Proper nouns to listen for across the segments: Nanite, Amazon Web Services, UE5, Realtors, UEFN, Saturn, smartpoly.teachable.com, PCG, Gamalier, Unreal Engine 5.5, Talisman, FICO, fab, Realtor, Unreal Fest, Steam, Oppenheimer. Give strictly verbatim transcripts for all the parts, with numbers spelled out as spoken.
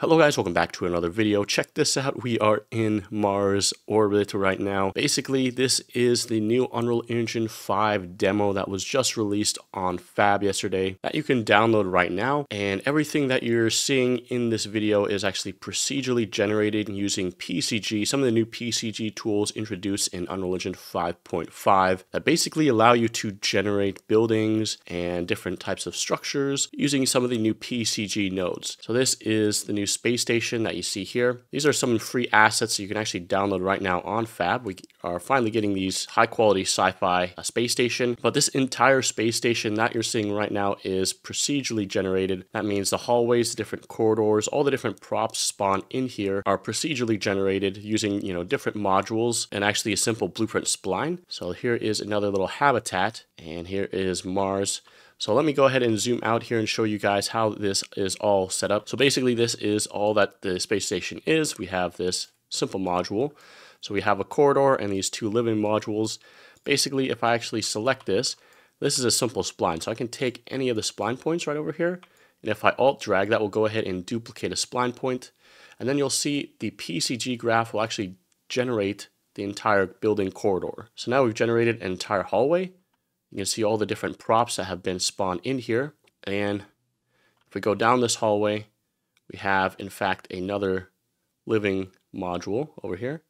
Hello guys, welcome back to another video. Check this out, we are in Mars orbit right now. Basically, this is the new Unreal Engine five demo that was just released on Fab yesterday that you can download right now. And everything that you're seeing in this video is actually procedurally generated using P C G, some of the new P C G tools introduced in Unreal Engine five point five that basically allow you to generate buildings and different types of structures using some of the new P C G nodes. So this is the new space station that you see here. These are some free assets that you can actually download right now on Fab. We are finally getting these high quality sci-fi uh, space station, but this entire space station that you're seeing right now is procedurally generated. That means the hallways, the different corridors, all the different props spawned in here are procedurally generated using, you know, different modules and actually a simple blueprint spline. So here is another little habitat, and here is Mars. So let me go ahead and zoom out here and show you guys how this is all set up. So basically this is all that the space station is. We have this simple module. So we have a corridor and these two living modules. Basically, if I actually select this, this is a simple spline. So I can take any of the spline points right over here. And if I alt drag, that will go ahead and duplicate a spline point. And then you'll see the P C G graph will actually generate the entire building corridor. So now we've generated an entire hallway. You can see all the different props that have been spawned in here. And if we go down this hallway, we have, in fact, another living module over here.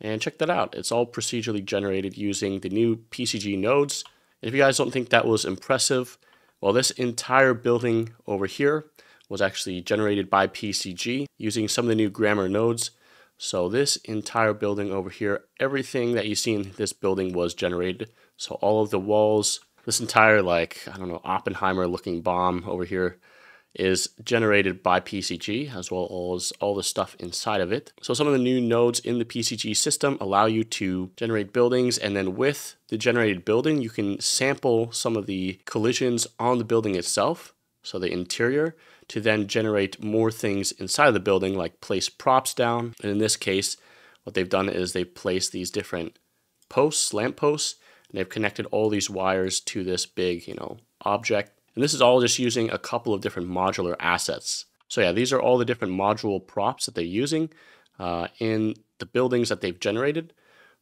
And check that out. It's all procedurally generated using the new P C G nodes. And if you guys don't think that was impressive, well, this entire building over here was actually generated by P C G using some of the new grammar nodes. So this entire building over here, everything that you see in this building was generated. So all of the walls, this entire, like, I don't know, Oppenheimer looking bomb over here is generated by P C G, as well as all the stuff inside of it. So some of the new nodes in the P C G system allow you to generate buildings, and then with the generated building, you can sample some of the collisions on the building itself, so the interior, to then generate more things inside of the building, like place props down. And in this case, what they've done is they've placed these different posts, lamp posts, and they've connected all these wires to this big, you know, object. And this is all just using a couple of different modular assets. So yeah, these are all the different module props that they're using uh, in the buildings that they've generated.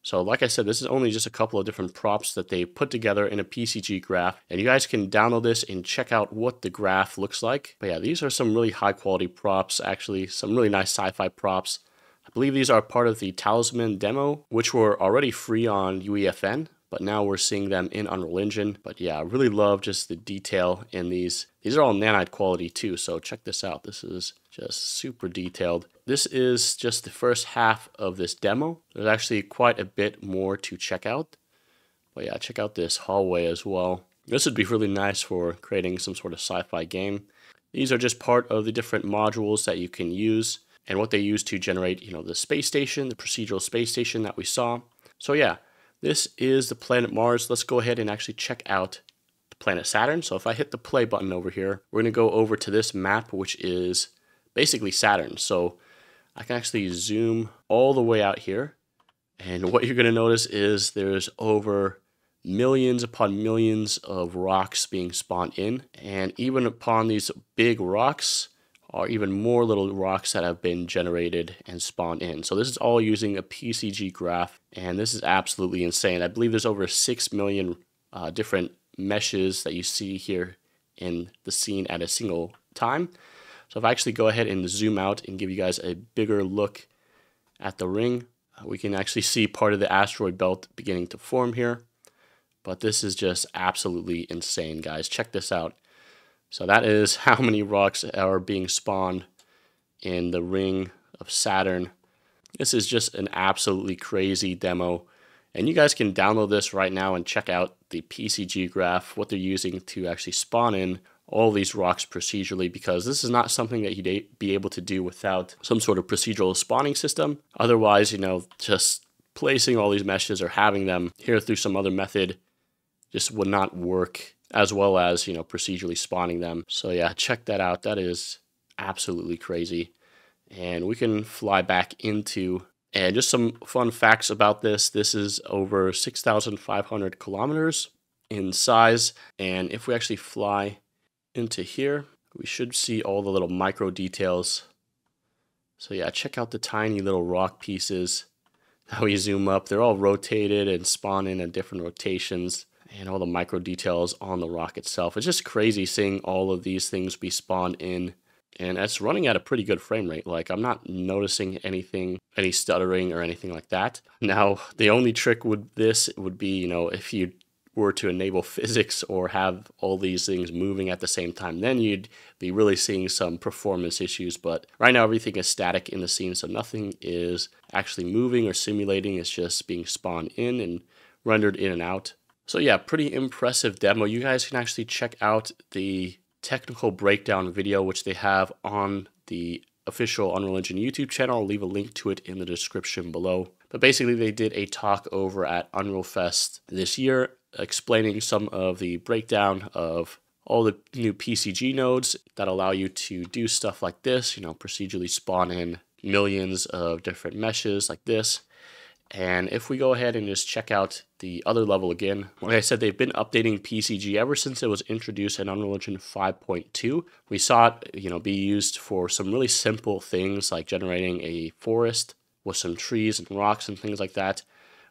So like I said, this is only just a couple of different props that they put together in a P C G graph. And you guys can download this and check out what the graph looks like. But yeah, these are some really high quality props, actually some really nice sci-fi props. I believe these are part of the Talisman demo, which were already free on U E F N, but now we're seeing them in Unreal Engine. But yeah, I really love just the detail in these. These are all Nanite quality too, so check this out. This is just super detailed. This is just the first half of this demo. There's actually quite a bit more to check out. But yeah, check out this hallway as well. This would be really nice for creating some sort of sci-fi game. These are just part of the different modules that you can use and what they use to generate, you know, the space station, the procedural space station that we saw. So yeah, this is the planet Mars. Let's go ahead and actually check out the planet Saturn. So if I hit the play button over here, we're going to go over to this map, which is basically Saturn. So I can actually zoom all the way out here. And what you're going to notice is there's over millions upon millions of rocks being spawned in. And even upon these big rocks are even more little rocks that have been generated and spawned in. So this is all using a P C G graph, and this is absolutely insane. I believe there's over six million uh, different meshes that you see here in the scene at a single time. So if I actually go ahead and zoom out and give you guys a bigger look at the ring, uh, we can actually see part of the asteroid belt beginning to form here. But this is just absolutely insane, guys. Check this out. So that is how many rocks are being spawned in the ring of Saturn. This is just an absolutely crazy demo. And you guys can download this right now and check out the P C G graph, what they're using to actually spawn in all these rocks procedurally, because this is not something that you'd be able to do without some sort of procedural spawning system. Otherwise, you know, just placing all these meshes or having them here through some other method just would not work, as well as, you know, procedurally spawning them. So yeah, check that out. That is absolutely crazy. And we can fly back into, and just some fun facts about this. This is over six thousand five hundred kilometers in size. And if we actually fly into here, we should see all the little micro details So yeah, check out the tiny little rock pieces. How you zoom up, they're all rotated and spawn in at different rotations, and all the micro details on the rock itself. It's just crazy seeing all of these things be spawned in, and it's running at a pretty good frame rate. Like, I'm not noticing anything, any stuttering or anything like that. Now, the only trick with this would be, you know, if you were to enable physics or have all these things moving at the same time, then you'd be really seeing some performance issues. But right now, everything is static in the scene, so nothing is actually moving or simulating. It's just being spawned in and rendered in and out. So yeah, pretty impressive demo. You guys can actually check out the technical breakdown video, which they have on the official Unreal Engine YouTube channel. I'll leave a link to it in the description below. But basically, they did a talk over at Unreal Fest this year, explaining some of the breakdown of all the new P C G nodes that allow you to do stuff like this, you know, procedurally spawn in millions of different meshes like this. And if we go ahead and just check out the other level again, like I said, they've been updating P C G ever since it was introduced in Unreal Engine five point two. We saw it, you know, be used for some really simple things like generating a forest with some trees and rocks and things like that.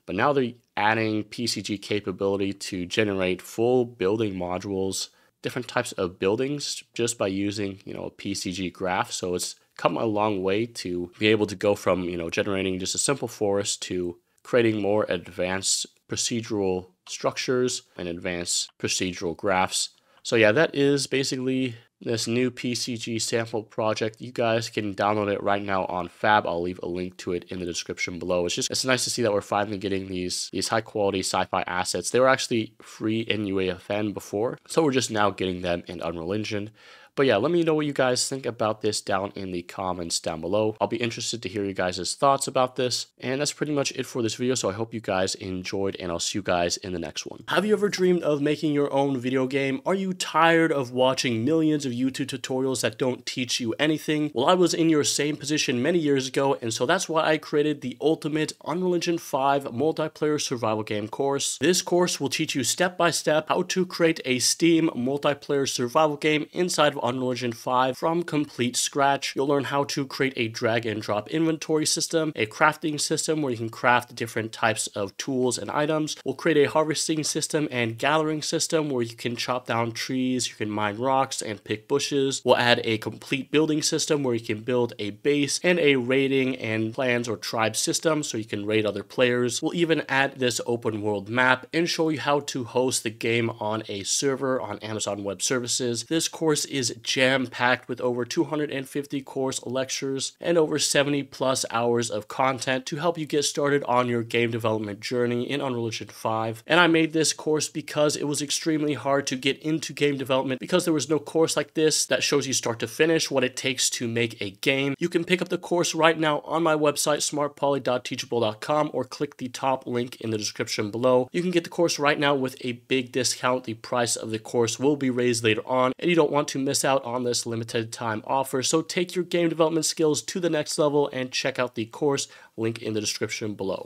But now they're adding P C G capability to generate full building modules, different types of buildings, just by using, you know, a P C G graph. So it's come a long way to be able to go from, you know, generating just a simple forest to creating more advanced procedural structures and advanced procedural graphs. So yeah, that is basically this new P C G sample project. You guys can download it right now on Fab. I'll leave a link to it in the description below. It's just, it's nice to see that we're finally getting these, these high quality sci-fi assets. They were actually free in U E F N before, so we're just now getting them in Unreal Engine. But yeah, let me know what you guys think about this down in the comments down below. I'll be interested to hear you guys' thoughts about this. And that's pretty much it for this video, so I hope you guys enjoyed, and I'll see you guys in the next one. Have you ever dreamed of making your own video game? Are you tired of watching millions of YouTube tutorials that don't teach you anything? Well, I was in your same position many years ago, and so that's why I created the Ultimate Unreal Engine five Multiplayer Survival Game course. This course will teach you step-by-step how to create a Steam multiplayer survival game inside of Unreal Engine five from complete scratch. You'll learn how to create a drag and drop inventory system, a crafting system where you can craft different types of tools and items. We'll create a harvesting system and gathering system where you can chop down trees, you can mine rocks and pick bushes. We'll add a complete building system where you can build a base, and a raiding and clans or tribe system so you can raid other players. We'll even add this open world map and show you how to host the game on a server on Amazon Web Services. This course is jam-packed with over two hundred fifty course lectures and over seventy plus hours of content to help you get started on your game development journey in Unreal Engine five. And I made this course because it was extremely hard to get into game development, because there was no course like this that shows you start to finish what it takes to make a game. You can pick up the course right now on my website, smart poly dot teachable dot com, or click the top link in the description below. You can get the course right now with a big discount. The price of the course will be raised later on, and you don't want to miss out out on this limited time offer. So take your game development skills to the next level and check out the course, link in the description below.